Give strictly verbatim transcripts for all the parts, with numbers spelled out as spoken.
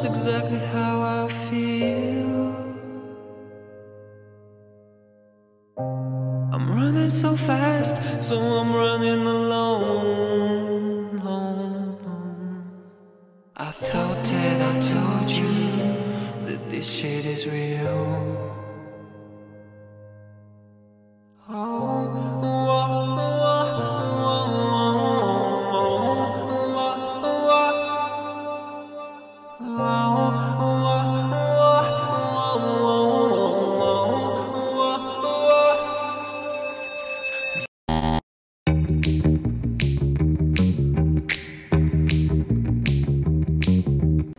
just exactly how I feel. I'm running so fast, so I'm running alone, alone, alone. I thought that I told you that this shit is real.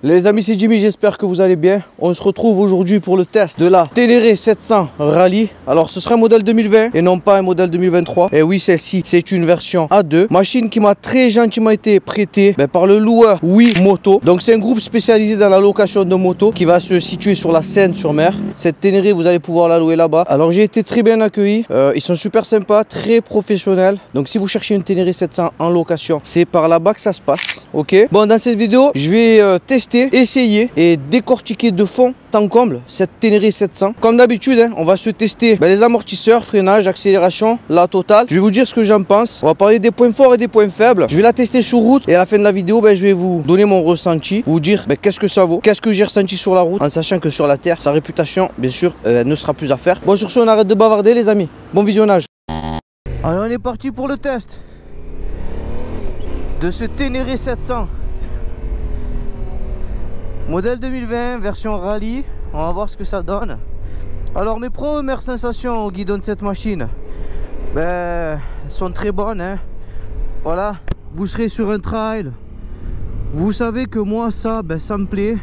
Les amis, c'est Jimmy, j'espère que vous allez bien. On se retrouve aujourd'hui pour le test de la Ténéré sept cents Rally. Alors ce sera un modèle deux mille vingt et non pas un modèle deux mille vingt-trois. Et oui, celle-ci, c'est une version A deux. Machine qui m'a très gentiment été prêtée ben, par le loueur Oui Moto. Donc c'est un groupe spécialisé dans la location de motos qui va se situer sur la Seine-sur-Mer. Cette Ténéré, vous allez pouvoir la louer là-bas. Alors j'ai été très bien accueilli. Euh, ils sont super sympas, très professionnels. Donc si vous cherchez une Ténéré sept cents en location, c'est par là-bas que ça se passe. Ok. Bon, dans cette vidéo, je vais euh, tester, essayer et décortiquer de fond en comble cette Ténéré sept cents. Comme d'habitude, hein, on va se tester ben, les amortisseurs, freinage, accélération, la totale. Je vais vous dire ce que j'en pense. On va parler des points forts et des points faibles. Je vais la tester sur route et à la fin de la vidéo, ben, je vais vous donner mon ressenti, vous dire ben, qu'est-ce que ça vaut, qu'est-ce que j'ai ressenti sur la route, en sachant que sur la terre, sa réputation, bien sûr, euh, ne sera plus à faire. Bon, sur ce, on arrête de bavarder, les amis. Bon visionnage. Alors, on est parti pour le test de ce Ténéré sept cents. Modèle deux mille vingt, version rallye, on va voir ce que ça donne. Alors mes premières sensations au guidon de cette machine, ben, sont très bonnes. Hein. Voilà, vous serez sur un trail, vous savez que moi ça, ben, ça me plaît.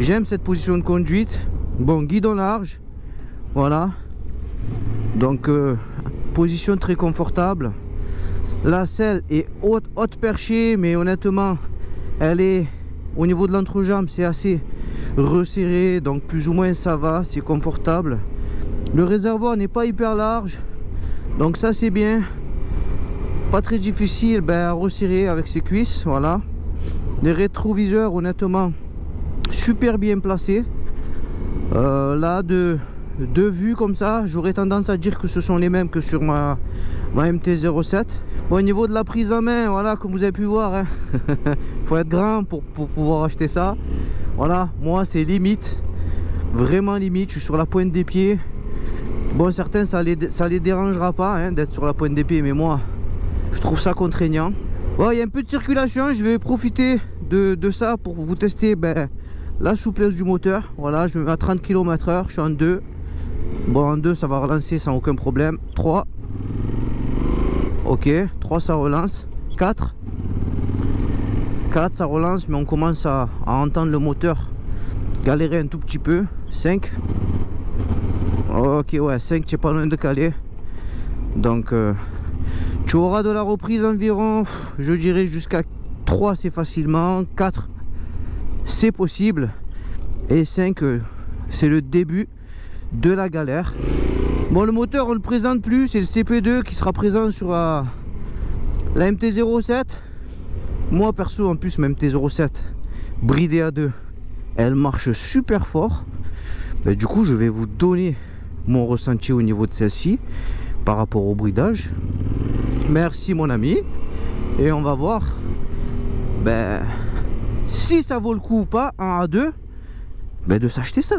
J'aime cette position de conduite. Bon, guidon large, voilà. Donc euh, position très confortable. La selle est haute, haute perchée, mais honnêtement, elle est... Au niveau de l'entrejambe, c'est assez resserré, donc plus ou moins ça va, c'est confortable. Le réservoir n'est pas hyper large, donc ça c'est bien. Pas très difficile ben, à resserrer avec ses cuisses, voilà. Les rétroviseurs, honnêtement, super bien placés. Euh, là, de, de vue comme ça, j'aurais tendance à dire que ce sont les mêmes que sur ma, ma M T zéro sept. Bon, au niveau de la prise en main, voilà, comme vous avez pu voir, hein. Faut être grand pour, pour pouvoir acheter ça. Voilà, moi c'est limite, vraiment limite, je suis sur la pointe des pieds. Bon, certains ça les, ça les dérangera pas hein, d'être sur la pointe des pieds, mais moi je trouve ça contraignant. Bon, il y a un peu de circulation, je vais profiter de, de ça pour vous tester ben, la souplesse du moteur. Voilà, je me mets à trente kilomètres heure, je suis en deux. Bon, en deux ça va relancer sans aucun problème. trois. Ok, trois ça relance, quatre, quatre ça relance, mais on commence à, à entendre le moteur galérer un tout petit peu, cinq, ok ouais, cinq, tu n'es pas loin de caler, donc euh, tu auras de la reprise environ, je dirais jusqu'à trois c'est facilement, quatre c'est possible, et cinq euh, c'est le début de la galère. Bon, le moteur on ne le présente plus, c'est le C P deux qui sera présent sur la, la M T zéro sept. Moi perso, en plus ma M T zéro sept bridée à deux, elle marche super fort. Ben, du coup je vais vous donner mon ressenti au niveau de celle-ci par rapport au bridage. Merci mon ami. Et on va voir ben, si ça vaut le coup ou pas, un A deux, ben, de s'acheter ça.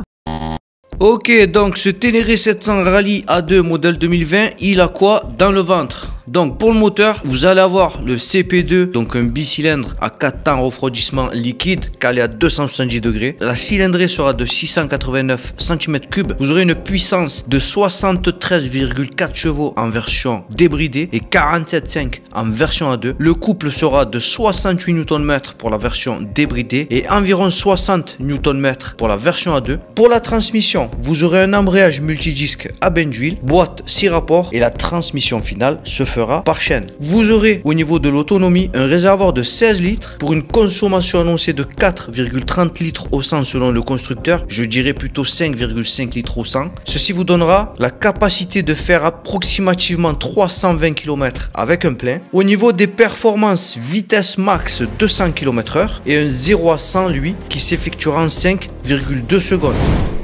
Ok, donc ce Ténéré sept cents Rally A deux modèle deux mille vingt, il a quoi dans le ventre? Donc pour le moteur, vous allez avoir le C P deux, donc un bicylindre à quatre temps refroidissement liquide calé à deux cent soixante-dix degrés. La cylindrée sera de six cent quatre-vingt-neuf centimètres cubes. Vous aurez une puissance de soixante-treize virgule quatre chevaux en version débridée et quarante-sept virgule cinq en version A deux. Le couple sera de soixante-huit newton-mètres pour la version débridée et environ soixante newton-mètres pour la version A deux. Pour la transmission, vous aurez un embrayage multidisque à bain d'huile, boîte six rapports et la transmission finale se fera par chaîne. Vous aurez au niveau de l'autonomie un réservoir de seize litres pour une consommation annoncée de quatre virgule trente litres au cent selon le constructeur, je dirais plutôt cinq virgule cinq litres au cent. Ceci vous donnera la capacité de faire approximativement trois cent vingt kilomètres avec un plein. Au niveau des performances, vitesse max deux cents kilomètres heure et un zéro à cent lui qui s'effectuera en cinq virgule deux secondes.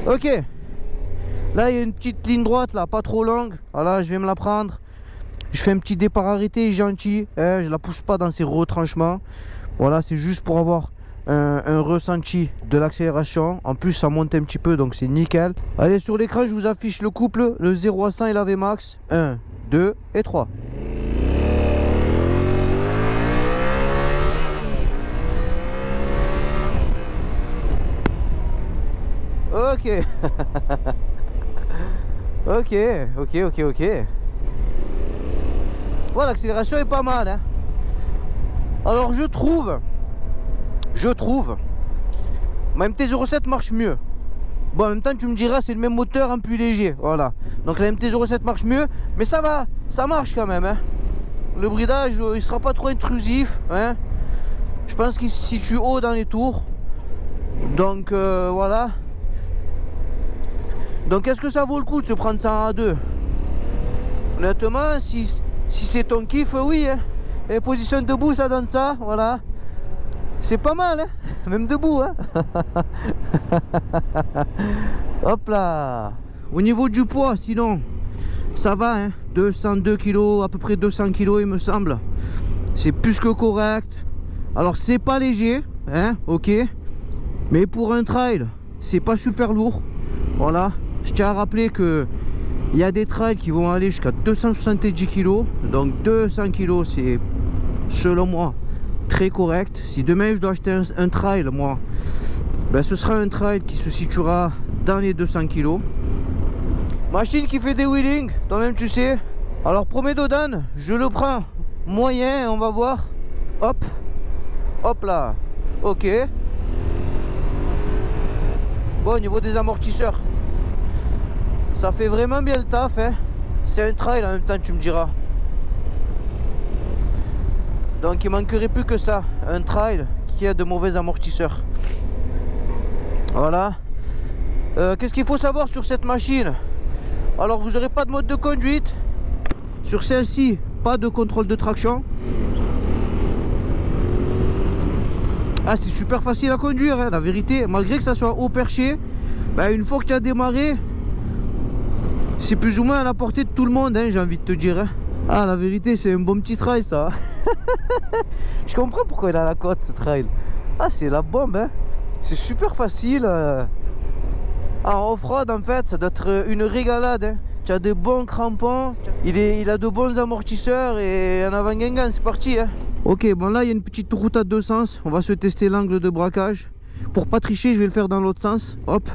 Ok, là il y a une petite ligne droite là, pas trop longue, voilà je vais me la prendre. Je fais un petit départ arrêté gentil, eh, je la pousse pas dans ses retranchements. Voilà, c'est juste pour avoir un, un ressenti de l'accélération. En plus ça monte un petit peu donc c'est nickel. Allez, sur l'écran je vous affiche le couple, le zéro à cent et la V max, un, deux et trois. Ok. Ok, ok, ok, ok. Ouais, l'accélération est pas mal, hein. Alors je trouve, je trouve, ma M T zéro sept marche mieux. Bon, en même temps, tu me diras, c'est le même moteur, un plus léger, voilà. Donc la M T zéro sept marche mieux, mais ça va, ça marche quand même, hein. Le bridage, il sera pas trop intrusif, hein. Je pense qu'il se situe haut dans les tours. Donc euh, voilà. Donc est-ce que ça vaut le coup de se prendre ça en A deux? Honnêtement, si, si c'est ton kiff, oui. Hein. Et position debout, ça donne ça, voilà. C'est pas mal, hein, même debout. Hein. Hop là. Au niveau du poids, sinon, ça va. Hein. deux cent deux kilos, à peu près deux cents kilos, il me semble. C'est plus que correct. Alors, c'est pas léger, hein, ok. Mais pour un trail, c'est pas super lourd. Voilà. Je tiens à rappeler qu'il y a des trails qui vont aller jusqu'à deux cent soixante-dix kilos. Donc deux cents kilos, c'est selon moi très correct. Si demain je dois acheter un, un trail, moi, ben, ce sera un trail qui se situera dans les deux cents kilos. Machine qui fait des wheelings, toi-même tu sais. Alors premier dodan, je le prends moyen, on va voir. Hop, hop là, ok. Bon, au niveau des amortisseurs, ça fait vraiment bien le taf, hein. C'est un trail en même temps, tu me diras. Donc il manquerait plus que ça, un trail qui a de mauvais amortisseurs. Voilà. Euh, Qu'est-ce qu'il faut savoir sur cette machine? Alors vous n'aurez pas de mode de conduite. Sur celle-ci, pas de contrôle de traction. Ah, c'est super facile à conduire, hein, la vérité. Malgré que ça soit haut perché, bah, une fois que tu as démarré, c'est plus ou moins à la portée de tout le monde, hein, j'ai envie de te dire. Hein. Ah, la vérité, c'est un bon petit trail, ça. Je comprends pourquoi il a la cote, ce trail. Ah, c'est la bombe, hein. C'est super facile. Euh... Ah, off-road, en fait, ça doit être une régalade. Hein. Tu as de bons crampons, il, est, il a de bons amortisseurs et en avant-guingan, c'est parti. Hein. Ok, bon là, il y a une petite route à deux sens. On va se tester l'angle de braquage. Pour pas tricher, je vais le faire dans l'autre sens. Hop,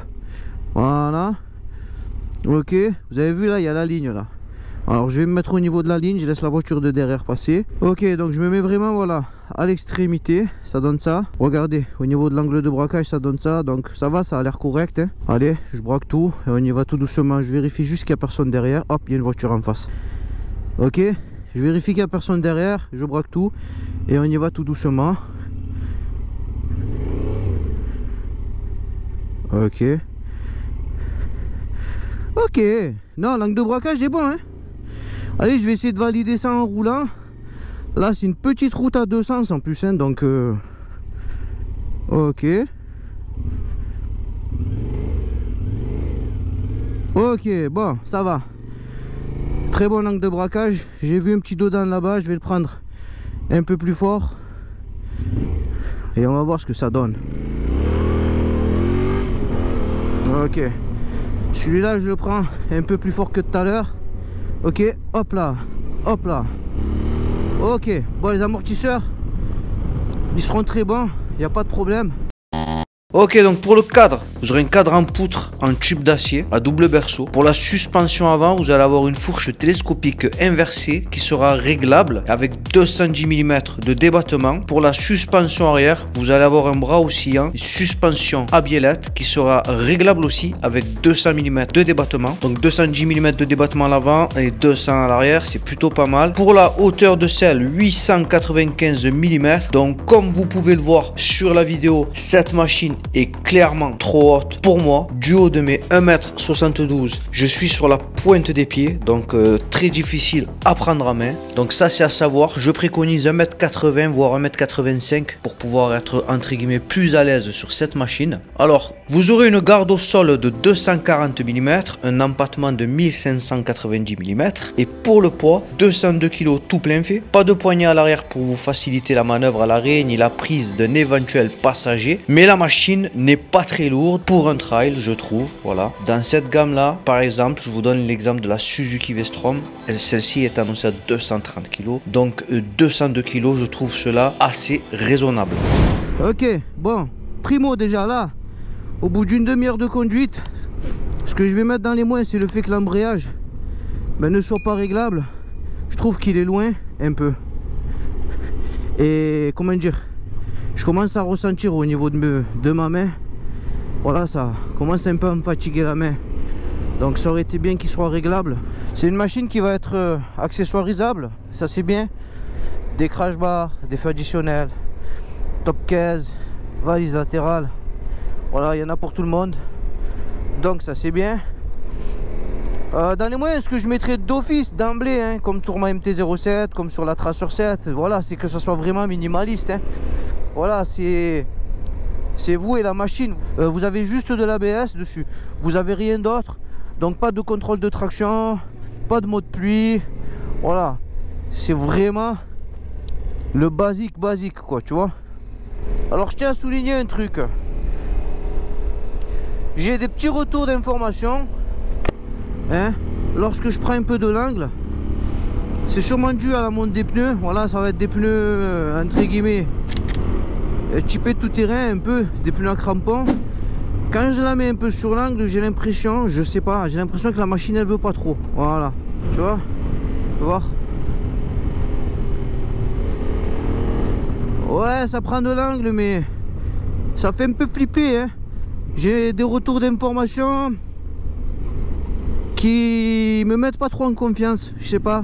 voilà. Ok, vous avez vu là, il y a la ligne là. Alors je vais me mettre au niveau de la ligne, je laisse la voiture de derrière passer. Ok, donc je me mets vraiment voilà à l'extrémité, ça donne ça. Regardez, au niveau de l'angle de braquage, ça donne ça. Donc ça va, ça a l'air correct, hein. Allez, je braque tout et on y va tout doucement. Je vérifie juste qu'il n'y a personne derrière. Hop, il y a une voiture en face. Ok, je vérifie qu'il n'y a personne derrière, je braque tout et on y va tout doucement. Ok. Ok, non, l'angle de braquage est bon, hein. Allez, je vais essayer de valider ça en roulant. Là, c'est une petite route à deux sens en plus, hein, donc... Euh... Ok. Ok, bon, ça va. Très bon angle de braquage. J'ai vu un petit dodan là-bas, je vais le prendre un peu plus fort. Et on va voir ce que ça donne. Ok. Celui-là, je le prends un peu plus fort que tout à l'heure. Ok, hop là, hop là. Ok, bon, les amortisseurs, ils seront très bons, il n'y a pas de problème. Ok, donc pour le cadre, vous aurez un cadre en poutre en tube d'acier à double berceau. Pour la suspension avant, vous allez avoir une fourche télescopique inversée qui sera réglable avec deux cent dix millimètres de débattement. Pour la suspension arrière, vous allez avoir un bras oscillant, une suspension à biellette qui sera réglable aussi avec deux cents millimètres de débattement. Donc deux cent dix millimètres de débattement à l'avant et deux cents à l'arrière, c'est plutôt pas mal. Pour la hauteur de selle, huit cent quatre-vingt-quinze millimètres. Donc comme vous pouvez le voir sur la vidéo, cette machine est clairement trop haute pour moi. Du haut de mes un mètre soixante-douze, je suis sur la pointe des pieds, donc euh, très difficile à prendre en main. Donc ça, c'est à savoir, je préconise un mètre quatre-vingts voire un mètre quatre-vingt-cinq pour pouvoir être entre guillemets plus à l'aise sur cette machine. Alors vous aurez une garde au sol de deux cent quarante millimètres, un empattement de mille cinq cent quatre-vingt-dix millimètres, et pour le poids, deux cent deux kilos tout plein fait. Pas de poignée à l'arrière pour vous faciliter la manœuvre à l'arrêt ni la prise d'un éventuel passager, mais la machine n'est pas très lourde pour un trail, je trouve. Voilà, dans cette gamme là par exemple, je vous donne l'exemple de la Suzuki V-Strom, celle-ci est annoncée à deux cent trente kilos, donc deux cent deux kilos, je trouve cela assez raisonnable. Ok, bon, primo, déjà là au bout d'une demi-heure de conduite, ce que je vais mettre dans les moins, c'est le fait que l'embrayage ben, ne soit pas réglable. Je trouve qu'il est loin un peu, et comment dire, je commence à ressentir au niveau de, me, de ma main. Voilà, ça commence un peu à me fatiguer la main. Donc ça aurait été bien qu'il soit réglable. C'est une machine qui va être euh, accessoirisable, ça c'est bien. Des crash bars, des feux additionnels, top quinze, valise latérale. Voilà, il y en a pour tout le monde. Donc ça c'est bien. Euh, dans les moyens, ce que je mettrais d'office, d'emblée, hein, comme sur ma M T zéro sept, comme sur la Tracer sept, voilà, c'est que ça soit vraiment minimaliste. Hein. Voilà, c'est vous et la machine. Euh, vous avez juste de l'A B S dessus, vous avez rien d'autre. Donc pas de contrôle de traction, pas de mode pluie. Voilà, c'est vraiment le basique basique quoi, tu vois. Alors je tiens à souligner un truc. J'ai des petits retours d'informations. Hein, lorsque je prends un peu de l'angle, c'est sûrement dû à la monte des pneus. Voilà, ça va être des pneus euh, entre guillemets typé tout terrain un peu, des pneus à crampons. Quand je la mets un peu sur l'angle, j'ai l'impression, je sais pas, j'ai l'impression que la machine elle veut pas trop. Voilà, tu vois, voir. Ouais, ça prend de l'angle, mais ça fait un peu flipper. Hein. J'ai des retours d'informations qui me mettent pas trop en confiance. Je sais pas.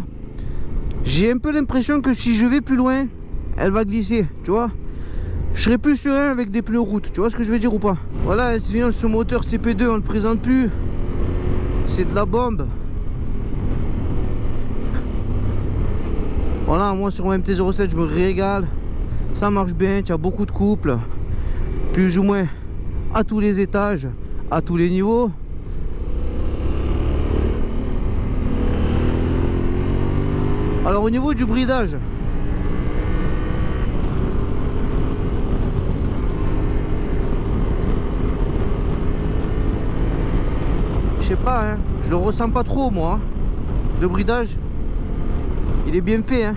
J'ai un peu l'impression que si je vais plus loin, elle va glisser, tu vois. Je serais plus serein avec des pneus route, tu vois ce que je veux dire ou pas? Voilà, sinon ce moteur C P deux on le présente plus, c'est de la bombe. Voilà, moi sur mon M T zéro sept je me régale, ça marche bien, tu as beaucoup de couples, plus ou moins à tous les étages, à tous les niveaux. Alors au niveau du bridage, je sais pas, hein, je le ressens pas trop moi. Le bridage, il est bien fait. Hein.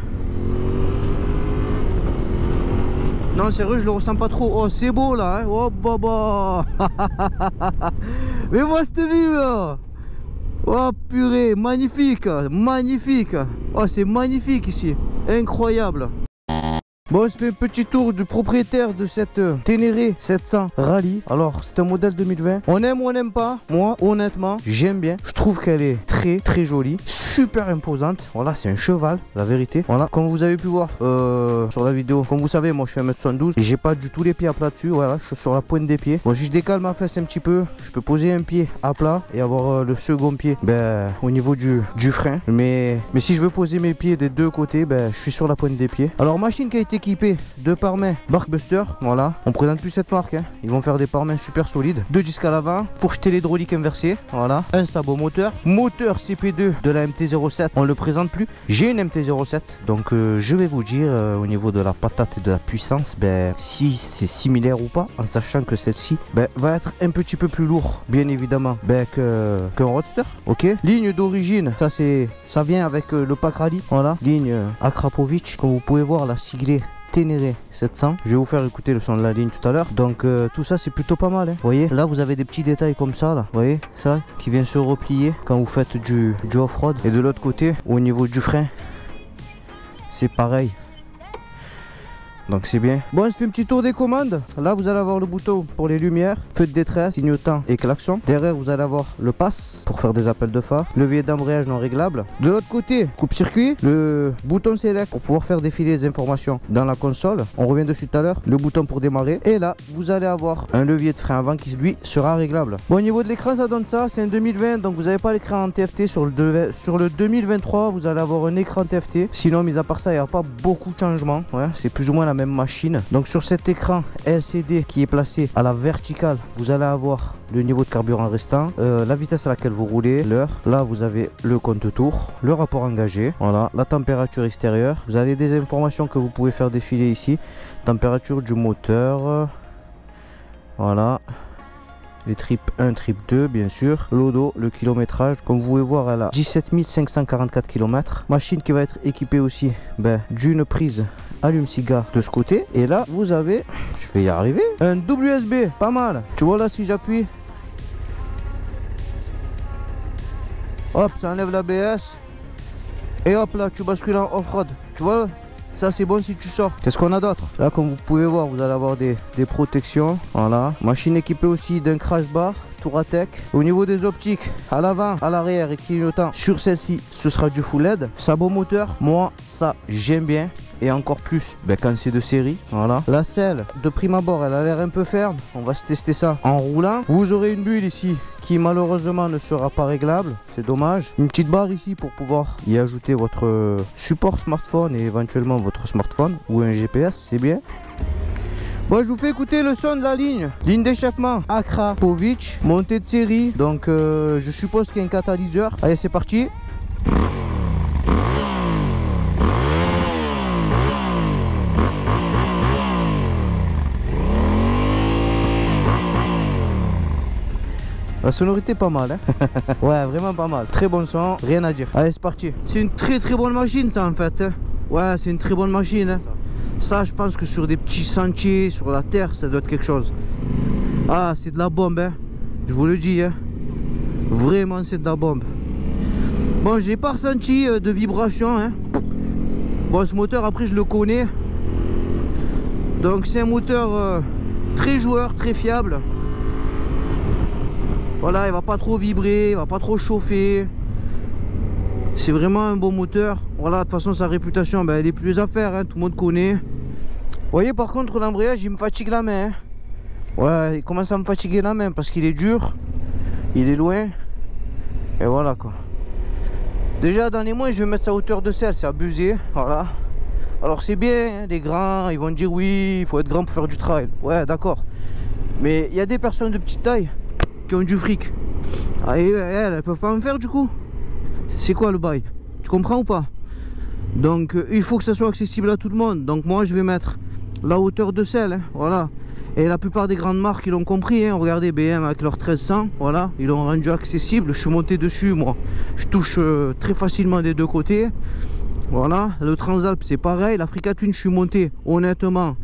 Non, sérieux, je le ressens pas trop. Oh, c'est beau là. Hein. Oh, baba. Mais moi, cette vue là. Oh, purée, magnifique, magnifique. Oh, c'est magnifique ici. Incroyable. Bon, on se fait un petit tour du propriétaire de cette euh, Ténéré sept cents Rally. Alors, c'est un modèle deux mille vingt. On aime ou on n'aime pas. Moi, honnêtement, j'aime bien. Je trouve qu'elle est très, très jolie. Super imposante. Voilà, c'est un cheval, la vérité. Voilà, comme vous avez pu voir euh, sur la vidéo, comme vous savez, moi, je fais un mètre soixante-douze. Et j'ai pas du tout les pieds à plat dessus. Voilà, je suis sur la pointe des pieds. Bon, si je décale ma fesse un petit peu, je peux poser un pied à plat et avoir euh, le second pied ben, au niveau du, du frein. Mais, mais si je veux poser mes pieds des deux côtés, ben, je suis sur la pointe des pieds. Alors, machine qui a été équipé de pare-main Barkbuster, voilà, on présente plus cette marque, hein. Ils vont faire des pare-mains super solides, deux disques à l'avant, fourche téléhydraulique inversée, voilà, un sabot moteur, moteur C P deux de la M T zéro sept, on le présente plus. J'ai une M T zéro sept, donc euh, je vais vous dire euh, au niveau de la patate et de la puissance, ben, si c'est similaire ou pas, en sachant que celle-ci ben, va être un petit peu plus lourd, bien évidemment, ben, qu'un qu'un roadster, ok. Ligne d'origine, ça c'est, ça vient avec euh, le pack rallye, voilà, ligne euh, Akrapovic, comme vous pouvez voir la sigle Ténéré sept cents. Je vais vous faire écouter le son de la ligne tout à l'heure. Donc euh, tout ça c'est plutôt pas mal, hein. Vous voyez, là vous avez des petits détails comme ça, là. Vous voyez, ça qui vient se replier quand vous faites du, du off-road. Et de l'autre côté, au niveau du frein, c'est pareil. Donc c'est bien. Bon, on se fait un petit tour des commandes. Là vous allez avoir le bouton pour les lumières, feu de détresse, signotant et klaxon. Derrière vous allez avoir le pass pour faire des appels de phare, levier d'embrayage non réglable. De l'autre côté, coupe-circuit, le bouton select pour pouvoir faire défiler les informations dans la console. On revient dessus tout à l'heure. Le bouton pour démarrer. Et là vous allez avoir un levier de frein avant qui lui sera réglable. Bon, au niveau de l'écran ça donne ça. C'est un deux mille vingt, donc vous n'avez pas l'écran en T F T. Sur le, de... sur le deux mille vingt-trois vous allez avoir un écran T F T. Sinon mis à part ça il n'y a pas beaucoup de changements, ouais. C'est plus ou moins la même machine. Donc sur cet écran L C D qui est placé à la verticale, vous allez avoir le niveau de carburant restant, euh, la vitesse à laquelle vous roulez, l'heure. Là vous avez le compte tour, le rapport engagé, voilà, la température extérieure. Vous avez des informations que vous pouvez faire défiler ici, température du moteur, euh, voilà, les trip un, trip deux bien sûr, l'odo, le kilométrage. Comme vous pouvez voir, elle a dix-sept mille cinq cent quarante-quatre kilomètres. Machine qui va être équipée aussi ben, d'une prise allume-cigare de ce côté. Et là vous avez, je vais y arriver, un double U S B, pas mal. Tu vois là, si j'appuie, hop, ça enlève l'A B S et hop là tu bascules en off-road. Tu vois, ça c'est bon si tu sors. Qu'est-ce qu'on a d'autre? Là comme vous pouvez voir vous allez avoir des, des protections, voilà. Machine équipée aussi d'un crash bar Touratech. Au niveau des optiques, à l'avant, à l'arrière et clignotant, sur celle-ci ce sera du full L E D. Sabot moteur, moi ça j'aime bien. Et encore plus ben, quand c'est de série, voilà. La selle de prime abord elle a l'air un peu ferme. On va se tester ça en roulant. Vous aurez une bulle ici qui malheureusement ne sera pas réglable, c'est dommage. Une petite barre ici pour pouvoir y ajouter votre support smartphone et éventuellement votre smartphone ou un G P S, c'est bien. Bon, je vous fais écouter le son de la ligne. Ligne d'échappement Akrapovic, montée de série. Donc euh, je suppose qu'il y a un catalyseur. Allez, c'est parti. La sonorité pas mal, hein. Ouais, vraiment pas mal. Très bon son, rien à dire. Allez, c'est parti. C'est une très très bonne machine ça en fait, hein. Ouais, c'est une très bonne machine, hein. Ça je pense que sur des petits sentiers, sur la terre, ça doit être quelque chose. Ah, c'est de la bombe, hein. Je vous le dis, hein. Vraiment c'est de la bombe. Bon, j'ai pas ressenti de vibration, hein. Bon, ce moteur après je le connais. Donc c'est un moteur euh, très joueur, très fiable. Voilà, il va pas trop vibrer, il va pas trop chauffer. C'est vraiment un bon moteur. Voilà, de toute façon sa réputation, ben, elle est plus à faire, hein, tout le monde connaît. Vous voyez par contre l'embrayage, il me fatigue la main. Hein. Ouais, il commence à me fatiguer la main parce qu'il est dur, il est loin. Et voilà quoi. Déjà dans les moins, je vais mettre sa hauteur de selle, c'est abusé. Voilà. Alors c'est bien, hein, les grands, ils vont dire oui, il faut être grand pour faire du trail. Ouais, d'accord. Mais il y a des personnes de petite taille qui ont du fric. Ah, et elles, elles peuvent pas en faire du coup. C'est quoi le bail? Tu comprends ou pas? Donc euh, il faut que ça soit accessible à tout le monde. Donc moi je vais mettre la hauteur de selle, hein, voilà. Et la plupart des grandes marques ils l'ont compris, hein. Regardez B M avec leur mille trois cents, voilà, ils l'ont rendu accessible. Je suis monté dessus moi, je touche euh, très facilement des deux côtés. Voilà, le Transalp c'est pareil, l'Africa Twin je suis monté, honnêtement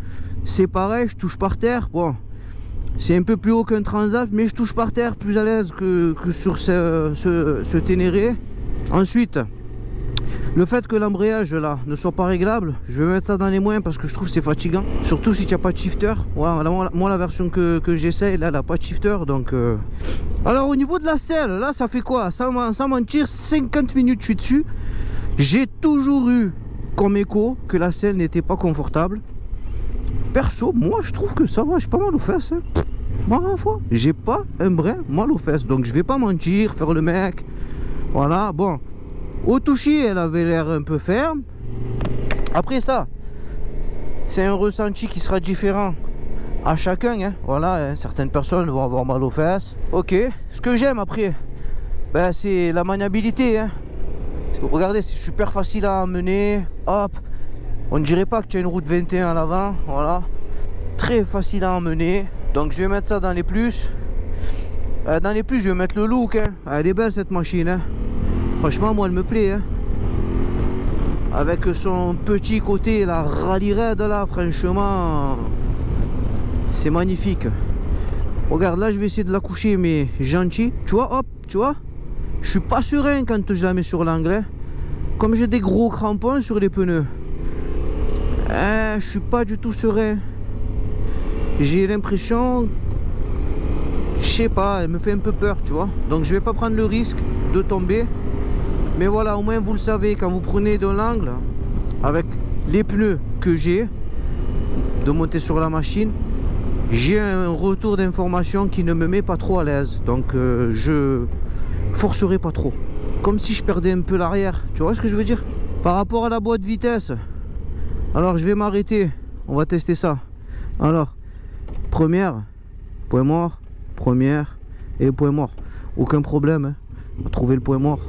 c'est pareil, je touche par terre. Bon, c'est un peu plus haut qu'un Transalp, mais je touche par terre plus à l'aise que, que sur ce, ce, ce Ténéré. Ensuite, le fait que l'embrayage là ne soit pas réglable, je vais mettre ça dans les moins parce que je trouve que c'est fatigant. Surtout si tu n'as pas de shifter. Voilà, moi la version que, que j'essaye, là, elle n'a pas de shifter. Donc, euh... alors au niveau de la selle, là ça fait quoi? Sans, sans mentir, cinquante minutes je suis dessus. J'ai toujours eu comme écho que la selle n'était pas confortable. Perso, moi je trouve que ça va, j'ai pas mal aux fesses. Hein. Moi, ma foi, j'ai pas un brin mal aux fesses, donc je vais pas mentir, faire le mec. Voilà, bon. Au toucher, elle avait l'air un peu ferme. Après ça, c'est un ressenti qui sera différent à chacun. Hein. Voilà, hein, certaines personnes vont avoir mal aux fesses. Ok, ce que j'aime après, ben, c'est la maniabilité. Hein. Regardez, c'est super facile à amener. Hop. On dirait pas que tu as une route vingt et un à l'avant, voilà. Très facile à emmener. Donc je vais mettre ça dans les plus. Euh, dans les plus, je vais mettre le look. Hein. Elle est belle cette machine. Hein. Franchement, moi, elle me plaît. Hein. avec son petit côté la rallye raid là, franchement c'est magnifique. Regarde là, je vais essayer de la coucher mais gentil, tu vois, hop, tu vois, je suis pas serein quand je la mets sur l'angle, comme j'ai des gros crampons sur les pneus, eh, je suis pas du tout serein, j'ai l'impression, je sais pas, elle me fait un peu peur, tu vois, donc je vais pas prendre le risque de tomber. Mais voilà, au moins vous le savez, quand vous prenez de l'angle, avec les pneus que j'ai, de monter sur la machine, j'ai un retour d'information qui ne me met pas trop à l'aise. Donc euh, je forcerai pas trop. Comme si je perdais un peu l'arrière, tu vois ce que je veux dire? Par rapport à la boîte vitesse, alors je vais m'arrêter, on va tester ça. Alors, première, point mort, première et point mort. Aucun problème, hein. On va trouver le point mort.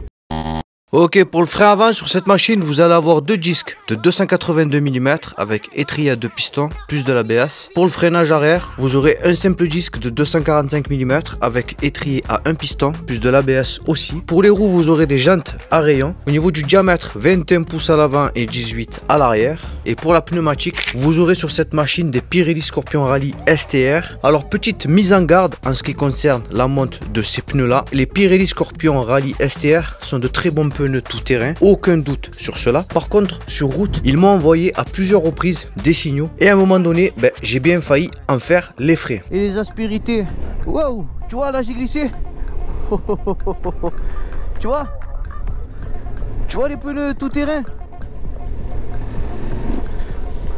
Ok, pour le frein avant sur cette machine, vous allez avoir deux disques de deux cent quatre-vingt-deux millimètres avec étrier à deux pistons plus de l'A B S. Pour le freinage arrière, vous aurez un simple disque de deux cent quarante-cinq millimètres avec étrier à un piston plus de l'A B S aussi. Pour les roues, vous aurez des jantes à rayons. Au niveau du diamètre, vingt et un pouces à l'avant et dix-huit à l'arrière. Et pour la pneumatique, vous aurez sur cette machine des Pirelli Scorpion Rally S T R. Alors petite mise en garde en ce qui concerne la monte de ces pneus là. Les Pirelli Scorpion Rally S T R sont de très bons pneus. Pneus tout terrain, aucun doute sur cela. Par contre, sur route, ils m'ont envoyé à plusieurs reprises des signaux et à un moment donné, ben, j'ai bien failli en faire les frais. Et les aspérités, waouh, tu vois là j'ai glissé, oh, oh, oh, oh, oh. Tu vois, tu vois les pneus tout terrain.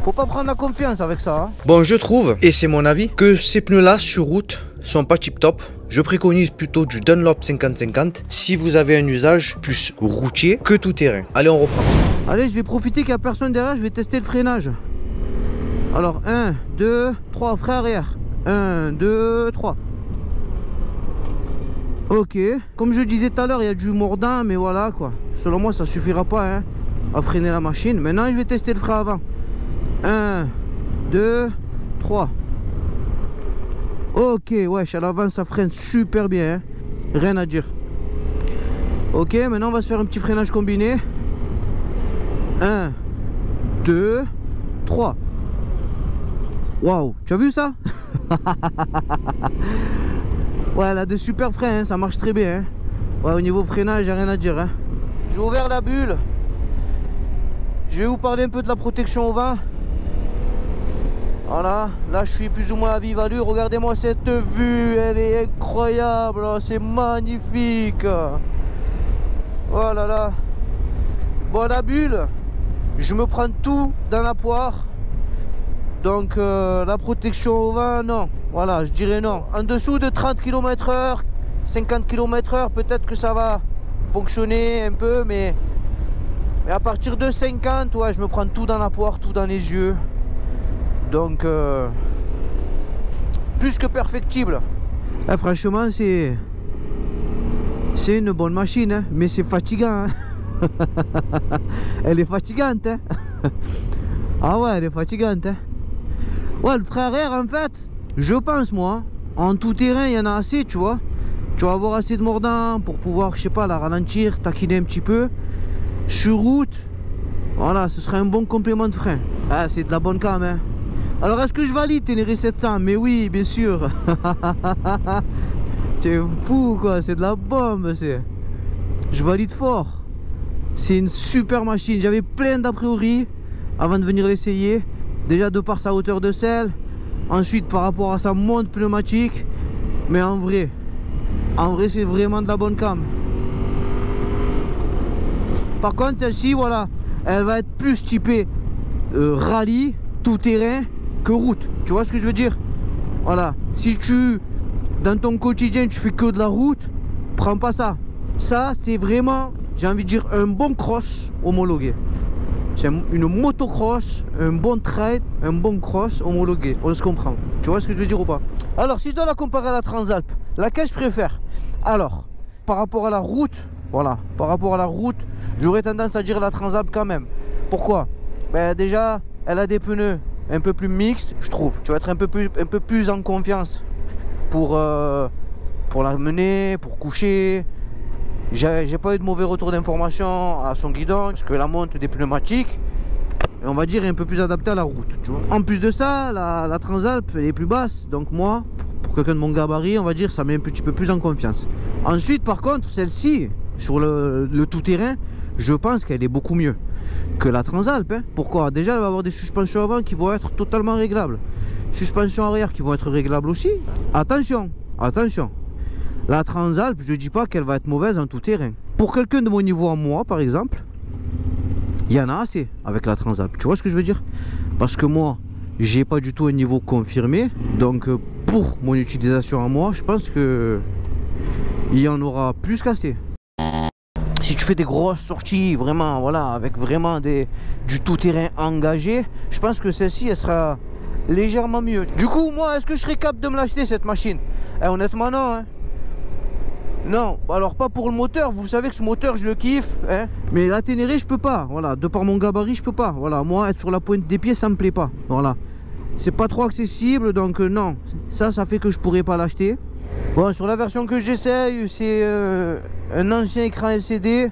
Faut pas prendre la confiance avec ça. Hein. Bon, je trouve, et c'est mon avis, que ces pneus là sur route sont pas tip top. Je préconise plutôt du Dunlop cinquante cinquante si vous avez un usage plus routier que tout terrain. Allez, on reprend. Allez, je vais profiter qu'il n'y a personne derrière, je vais tester le freinage. Alors, un, deux, trois, frein arrière. un, deux, trois. Ok. Comme je disais tout à l'heure, il y a du mordant, mais voilà quoi. Selon moi, ça suffira pas hein, à freiner la machine. Maintenant, je vais tester le frein avant. un, deux, trois. Ok, wesh, à l'avant ça freine super bien, hein. Rien à dire. Ok, maintenant on va se faire un petit freinage combiné. un, deux, trois. Waouh, tu as vu ça? Ouais, elle a des super freins, hein, ça marche très bien. Hein. Ouais, au niveau freinage, j'ai rien à dire. Hein. J'ai ouvert la bulle. Je vais vous parler un peu de la protection au vent. Voilà, là je suis plus ou moins à vive allure. Regardez-moi cette vue, elle est incroyable, c'est magnifique. Oh là là. Bon, la bulle, je me prends tout dans la poire. Donc euh, la protection au vent, non. Voilà, je dirais non. En dessous de trente kilomètres heure, cinquante kilomètres heure, peut-être que ça va fonctionner un peu, mais, mais à partir de cinquante, ouais, je me prends tout dans la poire, tout dans les yeux. Donc, euh, plus que perfectible. Eh, franchement, c'est c'est une bonne machine, hein, mais c'est fatigant. Hein. Elle est fatigante. Hein. Ah ouais, elle est fatigante. Hein. Ouais, le frein arrière, en fait, je pense, moi, en tout terrain, il y en a assez, tu vois. Tu vas avoir assez de mordant pour pouvoir, je sais pas, la ralentir, taquiner un petit peu. Sur route, voilà, ce serait un bon complément de frein. Ah, c'est de la bonne cam, hein. Alors est-ce que je valide Ténéré sept cents? Mais oui, bien sûr. T'es fou quoi, c'est de la bombe. Je valide fort. C'est une super machine. J'avais plein d'a priori avant de venir l'essayer. Déjà de par sa hauteur de selle, ensuite par rapport à sa monte pneumatique. Mais en vrai, en vrai c'est vraiment de la bonne cam. Par contre celle-ci, voilà, elle va être plus typée euh, rallye, tout terrain, que route, tu vois ce que je veux dire? Voilà, si tu dans ton quotidien tu fais que de la route, prends pas ça. Ça c'est vraiment, j'ai envie de dire, un bon cross homologué. C'est une motocross, un bon trail, un bon cross homologué, on se comprend, tu vois ce que je veux dire ou pas? Alors si je dois la comparer à la Transalp, laquelle je préfère? Alors par rapport à la route, voilà, par rapport à la route, j'aurais tendance à dire la Transalp quand même. Pourquoi? Ben déjà elle a des pneus un peu plus mixtes, je trouve. Tu vas être un peu plus, un peu plus en confiance pour, euh, pour la mener, pour coucher. J'ai pas eu de mauvais retour d'information à son guidon, parce que la monte des pneumatiques, on va dire, est un peu plus adaptée à la route, tu vois. En plus de ça, la, la Transalp elle est plus basse, donc moi, pour quelqu'un de mon gabarit, on va dire, ça met un petit peu plus en confiance. Ensuite, par contre, celle-ci, sur le, le tout-terrain, je pense qu'elle est beaucoup mieux que la Transalp, hein. Pourquoi? Déjà, elle va avoir des suspensions avant qui vont être totalement réglables. Suspensions arrière qui vont être réglables aussi. Attention, attention. La Transalp, je ne dis pas qu'elle va être mauvaise en tout terrain. Pour quelqu'un de mon niveau à moi, par exemple, il y en a assez avec la Transalp. Tu vois ce que je veux dire? Parce que moi, j'ai pas du tout un niveau confirmé. Donc, pour mon utilisation à moi, je pense que il y en aura plus qu'assez. Si tu fais des grosses sorties, vraiment, voilà, avec vraiment des, du tout-terrain engagé, je pense que celle-ci, elle sera légèrement mieux. Du coup, moi, est-ce que je serais capable de me l'acheter, cette machine? Eh, honnêtement, non, hein. Non, alors pas pour le moteur, vous savez que ce moteur, je le kiffe, hein. Mais la Ténéré, je peux pas, voilà, de par mon gabarit, je peux pas, voilà, moi, être sur la pointe des pieds, ça me plaît pas, voilà. C'est pas trop accessible, donc euh, non, ça, ça fait que je pourrais pas l'acheter. Bon, sur la version que j'essaye, c'est euh, un ancien écran L C D.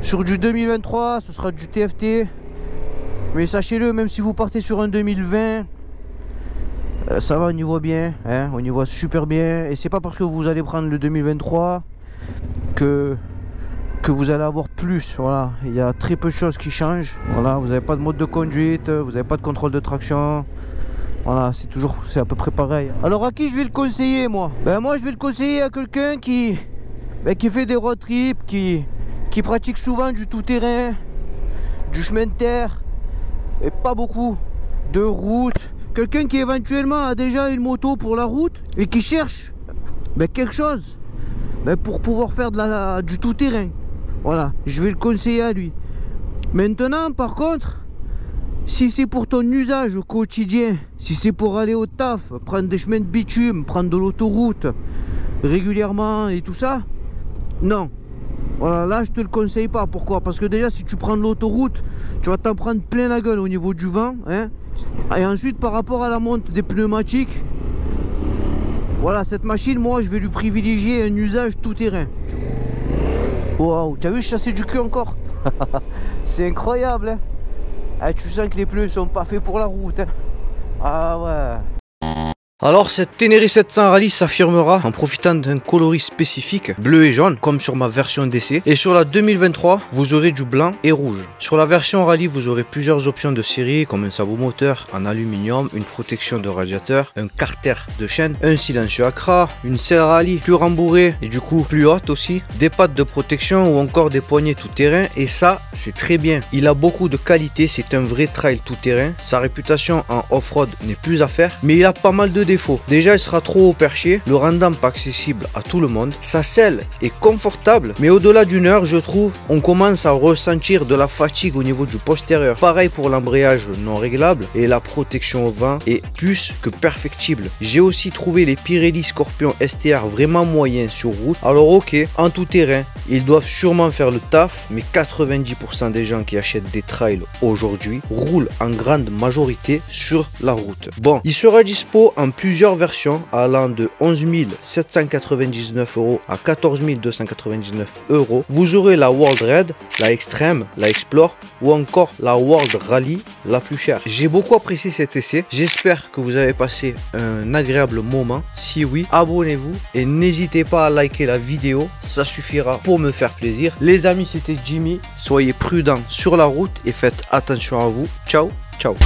Sur du deux mille vingt-trois, ce sera du T F T. Mais sachez-le, même si vous partez sur un deux mille vingt, euh, ça va, on y voit bien, hein, on y voit super bien. Et c'est pas parce que vous allez prendre le deux mille vingt-trois que, que vous allez avoir plus. Voilà, il y a très peu de choses qui changent. Voilà, vous n'avez pas de mode de conduite, vous n'avez pas de contrôle de traction. Voilà, c'est toujours, c'est à peu près pareil. Alors à qui je vais le conseiller, moi? Ben moi, je vais le conseiller à quelqu'un qui, ben, qui fait des road trips, qui, qui pratique souvent du tout-terrain, du chemin de terre, et pas beaucoup de route. Quelqu'un qui éventuellement a déjà une moto pour la route et qui cherche ben, quelque chose ben, pour pouvoir faire de la, du tout-terrain. Voilà, je vais le conseiller à lui. Maintenant, par contre, si c'est pour ton usage au quotidien, si c'est pour aller au taf, prendre des chemins de bitume, prendre de l'autoroute régulièrement et tout ça, non. Voilà, là je te le conseille pas. Pourquoi? Parce que déjà si tu prends de l'autoroute, tu vas t'en prendre plein la gueule au niveau du vent, hein. Et ensuite par rapport à la monte des pneumatiques, voilà, cette machine, moi je vais lui privilégier un usage tout terrain. Waouh, t'as vu, je chassais du cul encore. C'est incroyable, hein. Ah, tu sens que les pneus sont pas faits pour la route, hein. Ah ouais. Alors cette Ténéré sept cents Rally s'affirmera en profitant d'un coloris spécifique, bleu et jaune, comme sur ma version d'essai. Et sur la deux mille vingt-trois, vous aurez du blanc et rouge. Sur la version Rally, vous aurez plusieurs options de série, comme un sabot moteur en aluminium, une protection de radiateur, un carter de chaîne, un silencieux Acra, une selle Rally plus rembourrée et du coup plus haute aussi, des pattes de protection ou encore des poignées tout-terrain. Et ça, c'est très bien. Il a beaucoup de qualité, c'est un vrai trail tout-terrain. Sa réputation en off-road n'est plus à faire, mais il a pas mal de défauts. Déjà, il sera trop haut perché, le rendant pas accessible à tout le monde. Sa selle est confortable, mais au-delà d'une heure, je trouve, on commence à ressentir de la fatigue au niveau du postérieur. Pareil pour l'embrayage non réglable, et la protection au vent est plus que perfectible. J'ai aussi trouvé les Pirelli Scorpion S T R vraiment moyens sur route. Alors ok, en tout terrain, ils doivent sûrement faire le taf, mais quatre-vingt-dix pour cent des gens qui achètent des trails aujourd'hui roulent en grande majorité sur la route. Bon, il sera dispo en plusieurs versions allant de onze mille sept cent quatre-vingt-dix-neuf euros à quatorze mille deux cent quatre-vingt-dix-neuf euros. Vous aurez la World Red, la Extreme, la Explore ou encore la World Rally la plus chère. J'ai beaucoup apprécié cet essai. J'espère que vous avez passé un agréable moment. Si oui, abonnez-vous et n'hésitez pas à liker la vidéo. Ça suffira pour me faire plaisir. Les amis, c'était Jimmy. Soyez prudents sur la route et faites attention à vous. Ciao, ciao.